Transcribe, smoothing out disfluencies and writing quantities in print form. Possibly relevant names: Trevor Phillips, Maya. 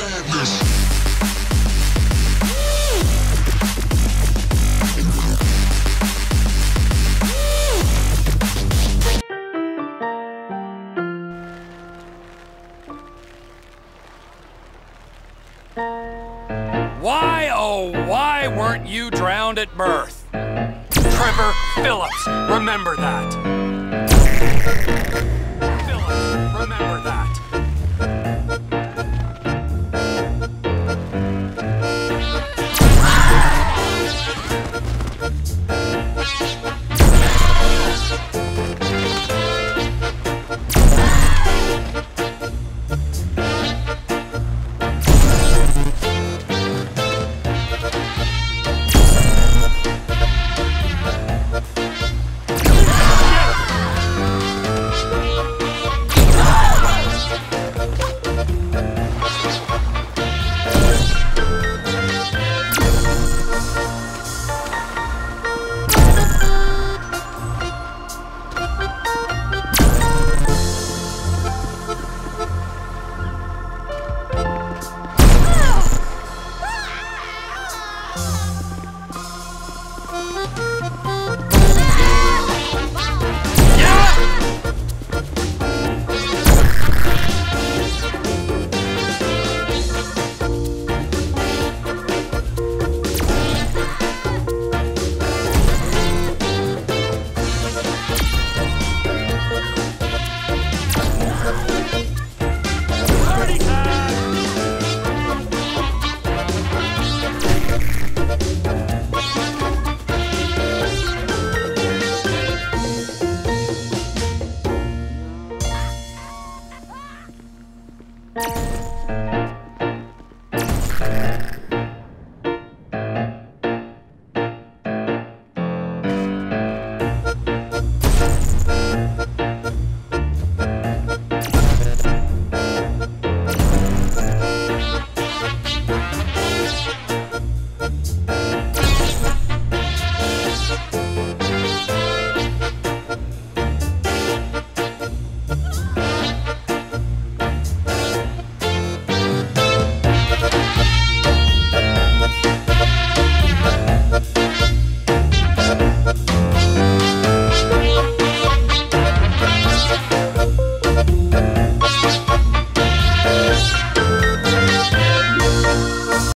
Why, oh, why weren't you drowned at birth? Trevor Phillips, remember that. Phillips, remember that.